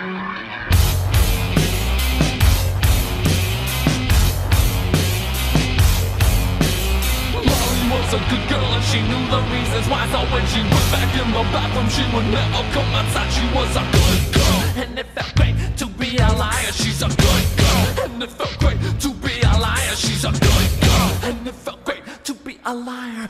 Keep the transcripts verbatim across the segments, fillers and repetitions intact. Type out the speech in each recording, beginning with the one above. A good girl, and she knew the reasons why. So when she was back in the bathroom, she would never come outside. She was a good girl, and it felt great to be a liar. She's a good girl, and it felt great to be a liar. She's a good girl, and it felt great to be a liar.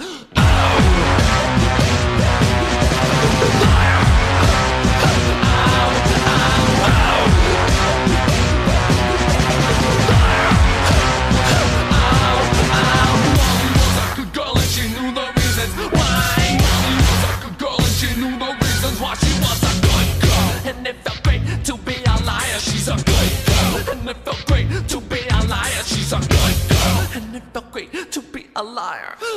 To be a liar.